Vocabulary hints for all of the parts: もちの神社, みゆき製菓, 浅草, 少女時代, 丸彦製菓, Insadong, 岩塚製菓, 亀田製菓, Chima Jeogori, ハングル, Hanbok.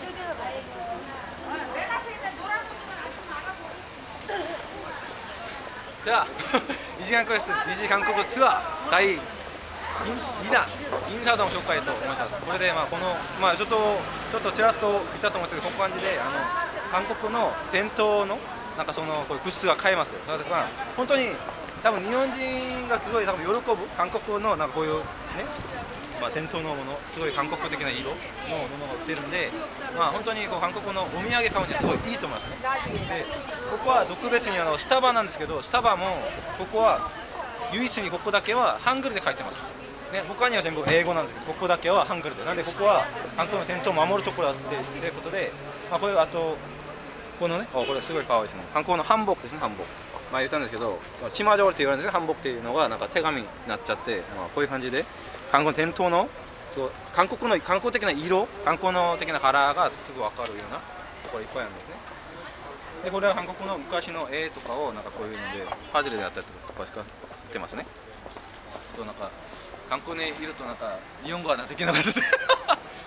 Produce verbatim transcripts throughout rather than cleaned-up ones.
じゃあにじかんクエストにじかん韓国ツアーだいにだんインサードの紹介と思います。これでまあこのまあちょっとちょっとちらっと見たと思うんですけど、こんな感じであの韓国の店頭のなんかそのこういうグッズが買えますよ。だから本当に多分日本人がすごい多分喜ぶ韓国のなんかこういうね、まあ、店頭のものすごい韓国的な色のものが売ってるんで、まあ、本当にこう韓国のお土産買うにはすごいいいと思いますね。でここは特別にあのスタバなんですけど、スタバもここは唯一にここだけはハングルで書いてますね。他には全部英語なんですけど、ここだけはハングルで、なんでここは韓国の店頭を守るところだっていうことで、まあ、こういうあとこのね、おこれすごい可愛いですね。韓国のハンボックですね、ハンボック。まあ言ったんですけど、チマジョールって言われるんですけど、ハンボックっていうのがなんか手紙になっちゃって、まあ、こういう感じで韓国の伝統のそう韓国の韓国的な色、韓国の的なカラーがすぐ分かるようなところいっぱいあるんですね。でこれは韓国の昔の絵とかをなんかこういうのでパズルであったりとかしか売ってますね。となんか韓国にいるとなんか日本語はできなかったです。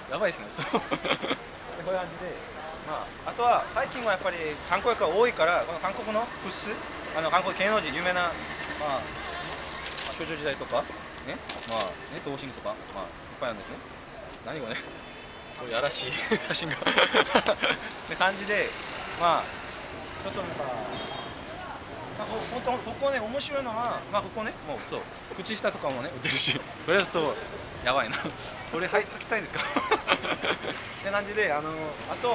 やばいですね。でこういう感じで。まあ、あとは最近はやっぱり観光客が多いから、この韓国のグッズ、あの韓国芸能人有名な、まあ、少女時代とかね、まあね、東進とか、まあ、いっぱいあるんですね。何これこうやらしい写真がって感じで、まあちょっとなんか、まあ、ほほんとここね面白いのは、まあここねもうそう口下とかもね売ってるし、これはちょっとやばいな。これ履きたいんですかって感じで、あのあと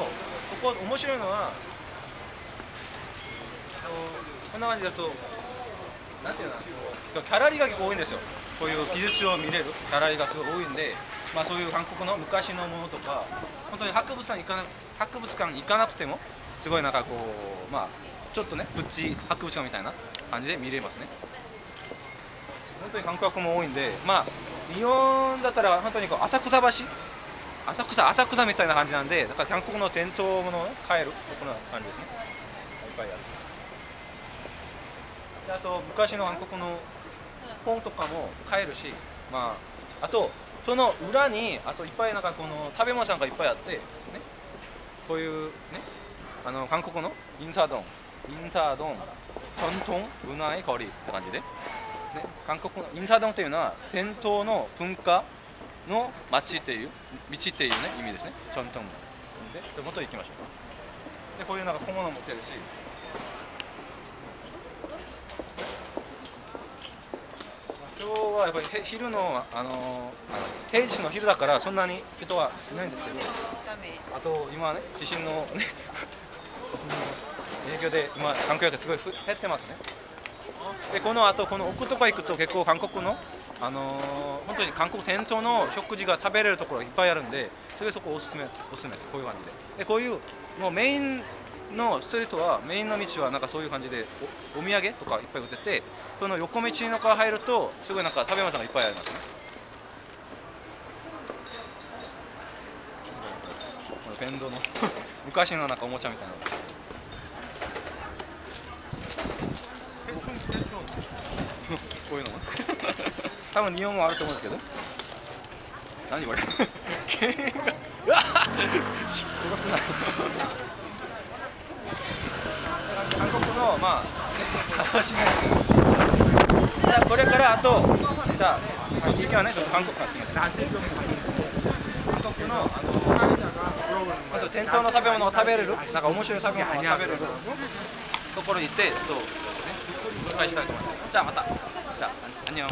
ここ面白いのはこんな感じだとなんていうのキャラリーが結構多いんですよ。こういう技術を見れるキャラリーがすごい多いんで、まあ、そういう韓国の昔のものとか本当に博物館に行かな博物館に行かなくてもすごいなんかこうまあちょっとねプチ博物館みたいな感じで見れますね。本当に韓国も多いんで、まあ日本だったら本当にこう浅草橋浅草、浅草みたいな感じなんで、だから韓国の伝統ものを買えるこんな感じですね。いっぱいある。であと昔の韓国の本とかも買えるし、まああとその裏にあといっぱいなんかこの食べ物さんがいっぱいあって、ね、こういうねあの韓国のインサードン、インサードン、伝統うなえこりって感じで、ね、韓国のインサードンというのは伝統の文化の町っていう道っていうね意味ですね。ちょんとんがで元行きましょう。でこういうなんか小物持ってるし、今日はやっぱり昼のあの平日の昼だからそんなに人はいないんですけど、あと今ね地震の、ね、影響で今観光客すごい減ってますね。でこのあとこの奥とか行くと結構韓国のあのー、本当に韓国店頭の食事が食べれるところがいっぱいあるんで、それそこおすすめおすすめです。こういう感じ で, でこういうもうメインのストリートはメインの道はなんかそういう感じで お, お土産とかいっぱい売ってて、その横道の中入るとすごいなんか食べ物がいっぱいありますね。この弁当の昔のなんかおもちゃみたいなのこういうのも多分日本もあると思うんですけど、何これうわっ殺すな韓国のまあ楽しみ。じゃあこれからあとじゃあ次はねちょっと韓国から韓国のあのあと店頭の食べ物を食べれるなんか面白い食べ物を食べれるところに行ってちょっと紹介したいと思います。じゃあまた。じゃあ、あんにょん。